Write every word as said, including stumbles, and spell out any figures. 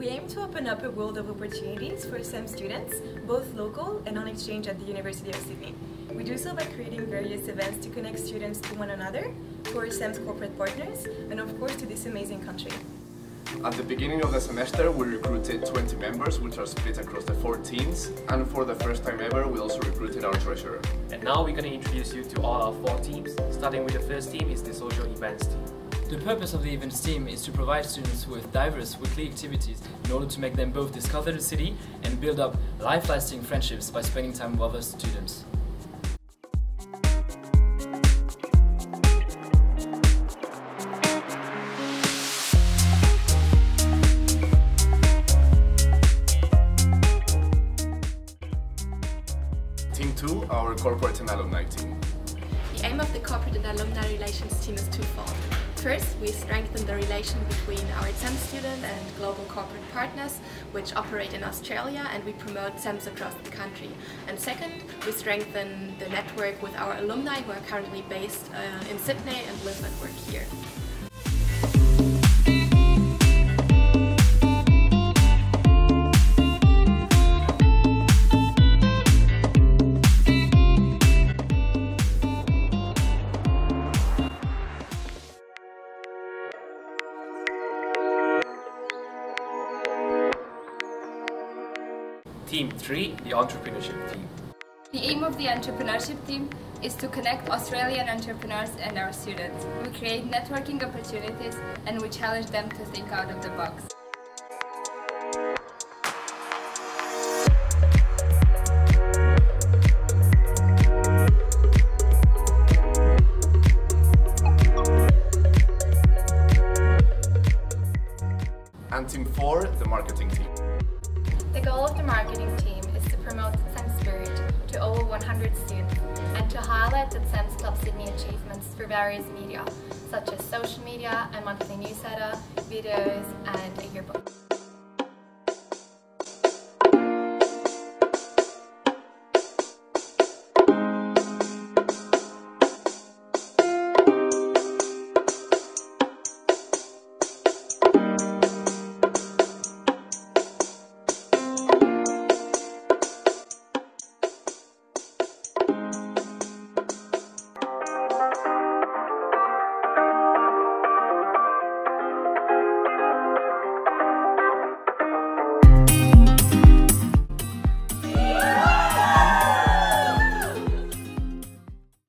We aim to open up a world of opportunities for C E M S students, both local and on exchange at the University of Sydney. We do so by creating various events to connect students to one another, to our C E M S corporate partners, and of course to this amazing country. At the beginning of the semester, we recruited twenty members, which are split across the four teams, and for the first time ever, we also recruited our treasurer. And now we're going to introduce you to all our four teams, starting with the first team is the social events team. The purpose of the events team is to provide students with diverse weekly activities in order to make them both discover the city and build up life-lasting friendships by spending time with other students. Team two, our corporate and alumni team. The aim of the corporate and alumni relations team is twofold. First, we strengthen the relation between our C E M S student and global corporate partners, which operate in Australia, and we promote C E M S across the country. And second, we strengthen the network with our alumni who are currently based uh, in Sydney and live and work here. Team three, the entrepreneurship team. The aim of the entrepreneurship team is to connect Australian entrepreneurs and our students. We create networking opportunities and we challenge them to think out of the box. And team four, the marketing team. The goal of the marketing team is to promote C E M S spirit to over one hundred students and to highlight the C E M S Club Sydney achievements through various media, such as social media, a monthly newsletter, videos and a yearbook.